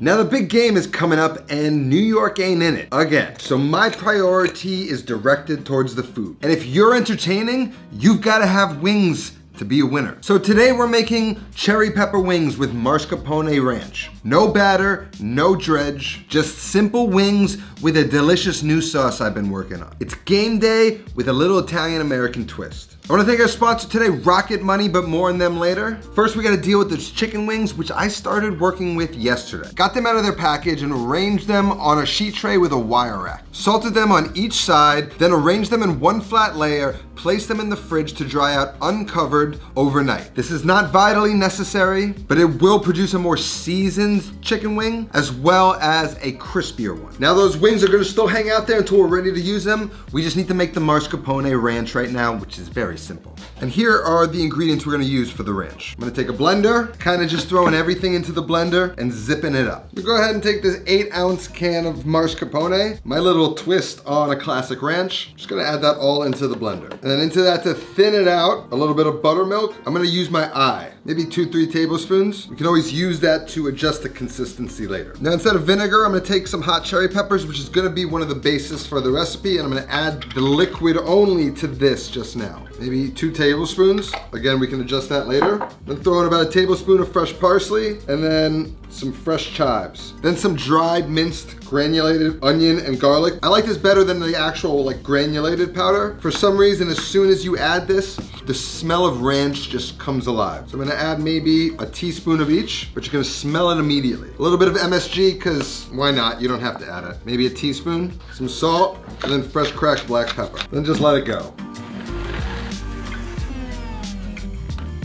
Now the big game is coming up and New York ain't in it again. So my priority is directed towards the food. And if you're entertaining, you've got to have wings to be a winner. So today we're making cherry pepper wings with mascarpone ranch. No batter, no dredge, just simple wings with a delicious new sauce I've been working on. It's game day with a little Italian-American twist. I wanna thank our sponsor today, Rocket Money, but more on them later. First, we gotta deal with those chicken wings, which I started working with yesterday. Got them out of their package and arranged them on a sheet tray with a wire rack. Salted them on each side, then arranged them in one flat layer, placed them in the fridge to dry out uncovered overnight. This is not vitally necessary, but it will produce a more seasoned chicken wing as well as a crispier one. Now those wings are gonna still hang out there until we're ready to use them. We just need to make the mascarpone ranch right now, which is very simple. And here are the ingredients we're gonna use for the ranch. I'm gonna take a blender, kinda just throwing everything into the blender and zipping it up. Go ahead and take this 8-ounce can of mascarpone, my little twist on a classic ranch. Just gonna add that all into the blender. And then into that, to thin it out, a little bit of buttermilk. I'm gonna use my eye, maybe 2-3 tablespoons. You can always use that to adjust the consistency later. Now instead of vinegar, I'm gonna take some hot cherry peppers, which is gonna be one of the bases for the recipe, and I'm gonna add the liquid only to this just now. Maybe 2 tablespoons. Again, we can adjust that later. Then throw in about a tablespoon of fresh parsley, and then some fresh chives. Then some dried minced granulated onion and garlic. I like this better than the actual like granulated powder. For some reason, as soon as you add this, the smell of ranch just comes alive. So I'm gonna add maybe a teaspoon of each, but you're gonna smell it immediately. A little bit of MSG, cause why not? You don't have to add it. Maybe a teaspoon, some salt, and then fresh cracked black pepper. Then just let it go.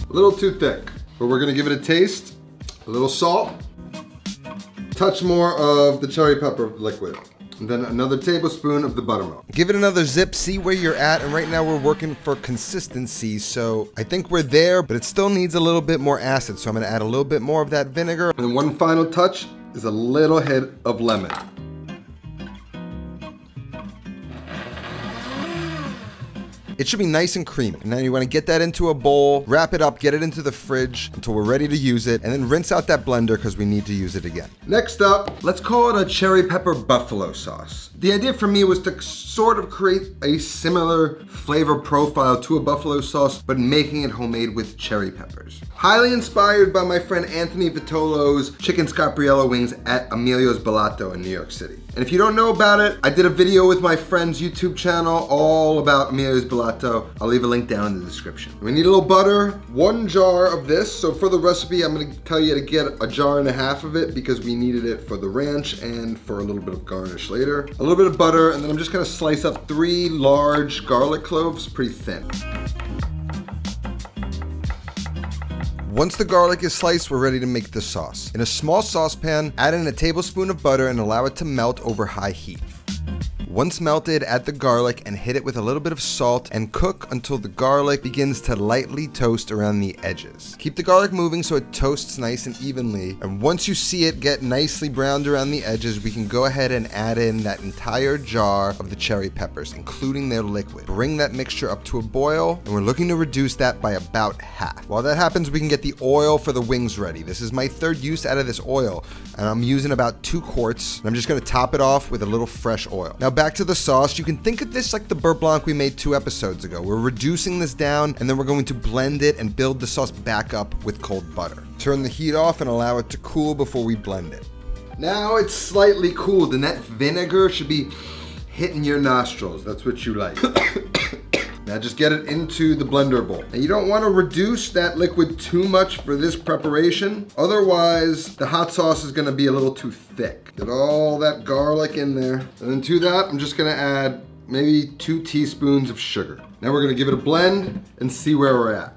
A little too thick, but we're gonna give it a taste. A little salt, touch more of the cherry pepper liquid, and then another tablespoon of the buttermilk. Give it another zip, see where you're at, and right now we're working for consistency, so I think we're there, but it still needs a little bit more acid, so I'm gonna add a little bit more of that vinegar. And then one final touch is a little hit of lemon. It should be nice and creamy. And then you wanna get that into a bowl, wrap it up, get it into the fridge until we're ready to use it, and then rinse out that blender because we need to use it again. Next up, let's call it a cherry pepper buffalo sauce. The idea for me was to sort of create a similar flavor profile to a buffalo sauce, but making it homemade with cherry peppers. Highly inspired by my friend Anthony Vitolo's chicken scapriello wings at Emilio's Ballato in New York City. And if you don't know about it, I did a video with my friend's YouTube channel all about Emilio's Ballato. I'll leave a link down in the description. We need a little butter, 1 jar of this. So for the recipe, I'm gonna tell you to get a jar and a half of it because we needed it for the ranch and for a little bit of garnish later. A little bit of butter, and then I'm just gonna slice up 3 large garlic cloves, pretty thin. Once the garlic is sliced, we're ready to make the sauce. In a small saucepan, add in a tablespoon of butter and allow it to melt over high heat. Once melted, add the garlic and hit it with a little bit of salt and cook until the garlic begins to lightly toast around the edges. Keep the garlic moving so it toasts nice and evenly, and once you see it get nicely browned around the edges, we can go ahead and add in that entire jar of the cherry peppers, including their liquid. Bring that mixture up to a boil, and we're looking to reduce that by about half. While that happens, we can get the oil for the wings ready. This is my 3rd use out of this oil, and I'm using about 2 quarts, and I'm just gonna top it off with a little fresh oil. Now back to the sauce, you can think of this like the beurre blanc we made 2 episodes ago. We're reducing this down and then we're going to blend it and build the sauce back up with cold butter. Turn the heat off and allow it to cool before we blend it. Now it's slightly cooled and that vinegar should be hitting your nostrils. That's what you like. Now just get it into the blender bowl. Now you don't want to reduce that liquid too much for this preparation. Otherwise, the hot sauce is going to be a little too thick. Get all that garlic in there. And then to that, I'm just going to add maybe 2 teaspoons of sugar. Now we're going to give it a blend and see where we're at.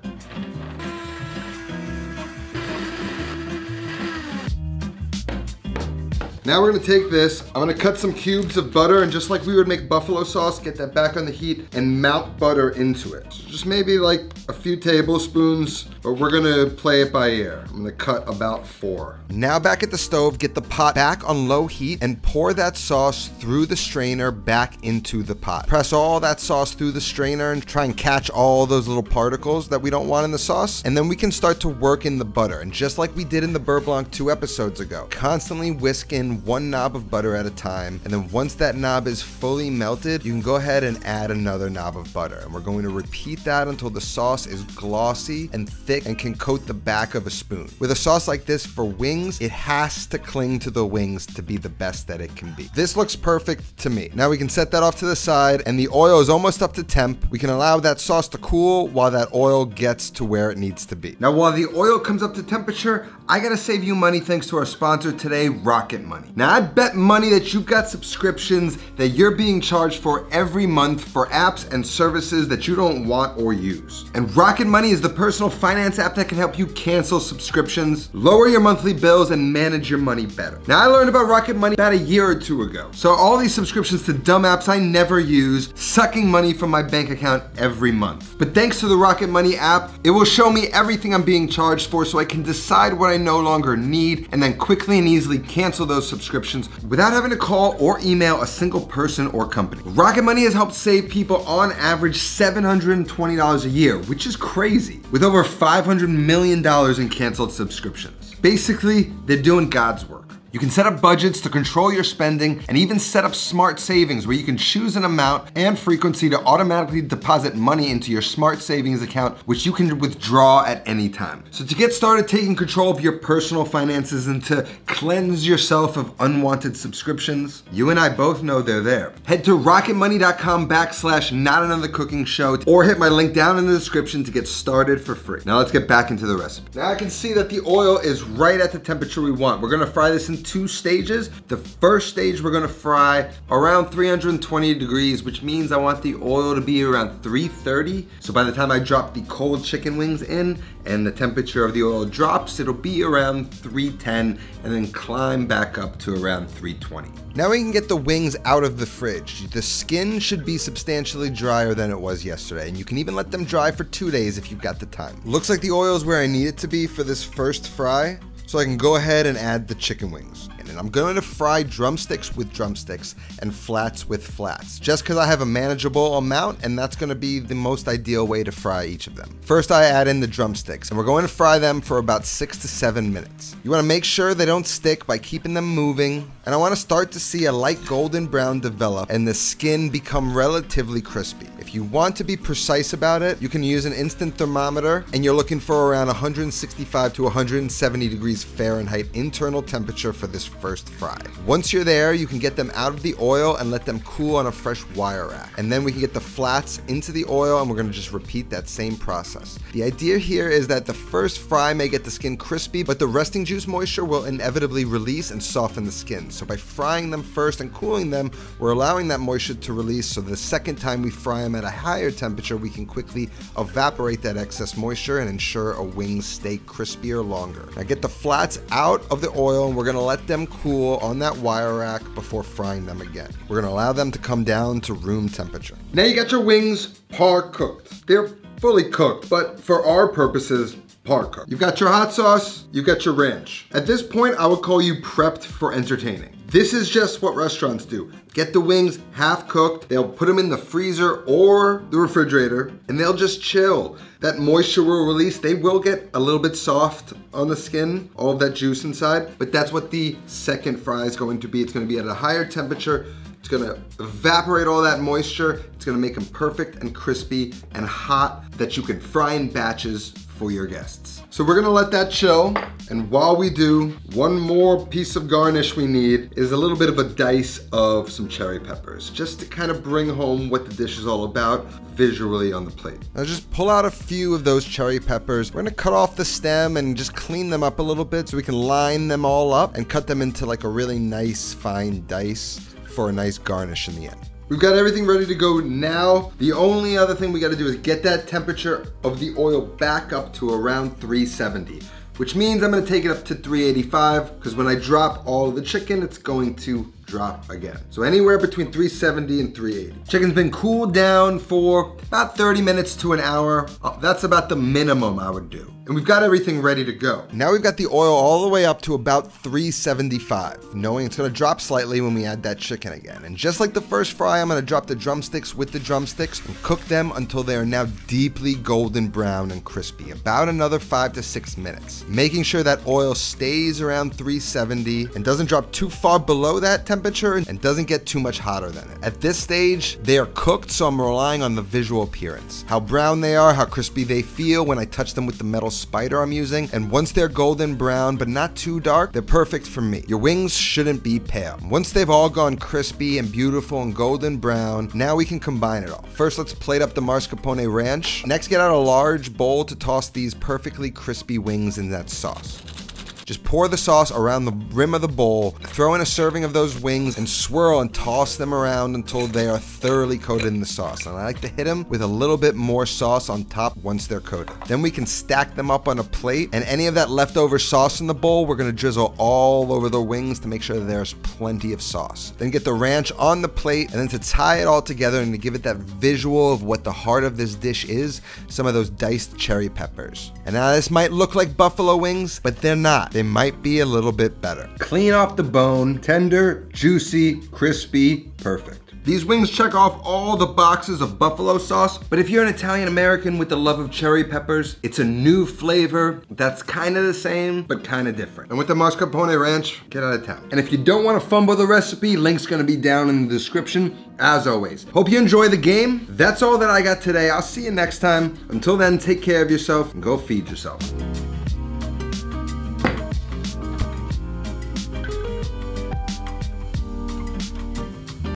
Now we're gonna take this, I'm gonna cut some cubes of butter, and just like we would make buffalo sauce, get that back on the heat and melt butter into it. So just maybe like a few tablespoons, but we're gonna play it by ear. I'm gonna cut about 4. Now back at the stove, get the pot back on low heat and pour that sauce through the strainer back into the pot. Press all that sauce through the strainer and try and catch all those little particles that we don't want in the sauce, and then we can start to work in the butter. And just like we did in the beurre blanc 2 episodes ago, constantly whisk in 1 knob of butter at a time, and then once that knob is fully melted, you can go ahead and add another knob of butter. And we're going to repeat that until the sauce is glossy and thick and can coat the back of a spoon. With a sauce like this for wings, it has to cling to the wings to be the best that it can be. This looks perfect to me. Now we can set that off to the side, and the oil is almost up to temp. We can allow that sauce to cool while that oil gets to where it needs to be. Now while the oil comes up to temperature, I gotta save you money thanks to our sponsor today, Rocket Money. Now I bet money that you've got subscriptions that you're being charged for every month for apps and services that you don't want or use. And Rocket Money is the personal finance app that can help you cancel subscriptions, lower your monthly bills, and manage your money better. Now I learned about Rocket Money about 1 or 2 years ago. So all these subscriptions to dumb apps I never use, sucking money from my bank account every month. But thanks to the Rocket Money app, it will show me everything I'm being charged for so I can decide what I no longer need and then quickly and easily cancel those subscriptions without having to call or email a single person or company. Rocket Money has helped save people on average $720 a year, which is crazy, with over $500 million in canceled subscriptions. Basically, they're doing God's work. You can set up budgets to control your spending and even set up smart savings where you can choose an amount and frequency to automatically deposit money into your smart savings account, which you can withdraw at any time. So to get started taking control of your personal finances and to cleanse yourself of unwanted subscriptions, you and I both know they're there. Head to rocketmoney.com/notanothercookingshow or hit my link down in the description to get started for free. Now let's get back into the recipe. Now I can see that the oil is right at the temperature we want. We're gonna fry this in 2 stages. The first stage we're gonna fry around 320 degrees, which means I want the oil to be around 330. So by the time I drop the cold chicken wings in and the temperature of the oil drops, it'll be around 310 and then climb back up to around 320. Now we can get the wings out of the fridge. The skin should be substantially drier than it was yesterday, and you can even let them dry for 2 days if you've got the time. Looks like the oil is where I need it to be for this first fry. So I can go ahead and add the chicken wings. And I'm going to fry drumsticks with drumsticks and flats with flats, just because I have a manageable amount, and that's going to be the most ideal way to fry each of them. First, I add in the drumsticks, and we're going to fry them for about 6 to 7 minutes. You want to make sure they don't stick by keeping them moving, and I want to start to see a light golden brown develop and the skin become relatively crispy. If you want to be precise about it, you can use an instant thermometer, and you're looking for around 165 to 170 degrees Fahrenheit internal temperature for this first fry. Once you're there, you can get them out of the oil and let them cool on a fresh wire rack. And then we can get the flats into the oil, and we're gonna just repeat that same process. The idea here is that the first fry may get the skin crispy, but the resting juice moisture will inevitably release and soften the skin. So by frying them first and cooling them, we're allowing that moisture to release, so the second time we fry them at a higher temperature, we can quickly evaporate that excess moisture and ensure our wings stay crispier longer. Now get the flats out of the oil, and we're gonna let them cool on that wire rack before frying them again. We're gonna allow them to come down to room temperature. Now you got your wings par cooked. They're fully cooked, but for our purposes, par cooked. You've got your hot sauce, you've got your ranch. At this point, I would call you prepped for entertaining. This is just what restaurants do. Get the wings half cooked, they'll put them in the freezer or the refrigerator, and they'll just chill. That moisture will release, they will get a little bit soft on the skin, all of that juice inside, but that's what the second fry is going to be. It's gonna be at a higher temperature, it's gonna evaporate all that moisture, it's gonna make them perfect and crispy and hot that you can fry in batches for your guests. So we're gonna let that chill, and while we do, one more piece of garnish we need is a little bit of a dice of some cherry peppers, just to kind of bring home what the dish is all about visually on the plate. Now just pull out a few of those cherry peppers. We're gonna cut off the stem and just clean them up a little bit so we can line them all up and cut them into like a really nice fine dice for a nice garnish in the end. We've got everything ready to go now. The only other thing we gotta do is get that temperature of the oil back up to around 370. which means I'm gonna take it up to 385, because when I drop all of the chicken, it's going to drop again. So anywhere between 370 and 380. Chicken's been cooled down for about 30 minutes to an hour. That's about the minimum I would do. And we've got everything ready to go. Now we've got the oil all the way up to about 375, knowing it's gonna drop slightly when we add that chicken again. And just like the first fry, I'm gonna drop the drumsticks with the drumsticks and cook them until they are now deeply golden brown and crispy, about another 5 to 6 minutes. Making sure that oil stays around 370 and doesn't drop too far below that temperature and doesn't get too much hotter than it. At this stage, they are cooked, so I'm relying on the visual appearance. How brown they are, how crispy they feel when I touch them with the metal spider I'm using, and once they're golden brown but not too dark, they're perfect for me. Your wings shouldn't be pale. Once they've all gone crispy and beautiful and golden brown, now we can combine it all. First, let's plate up the mascarpone ranch. Next, get out a large bowl to toss these perfectly crispy wings in that sauce. Just pour the sauce around the rim of the bowl, throw in a serving of those wings, and swirl and toss them around until they are thoroughly coated in the sauce. And I like to hit them with a little bit more sauce on top once they're coated. Then we can stack them up on a plate, and any of that leftover sauce in the bowl, we're gonna drizzle all over the wings to make sure that there's plenty of sauce. Then get the ranch on the plate, and then to tie it all together and to give it that visual of what the heart of this dish is, some of those diced cherry peppers. And now this might look like buffalo wings, but they're not. They might be a little bit better. Clean off the bone, tender, juicy, crispy, perfect. These wings check off all the boxes of buffalo sauce, but if you're an Italian American with the love of cherry peppers, it's a new flavor that's kind of the same, but kind of different. And with the mascarpone ranch, get out of town. And if you don't want to fumble the recipe, link's gonna be down in the description, as always. Hope you enjoy the game. That's all that I got today. I'll see you next time. Until then, take care of yourself and go feed yourself.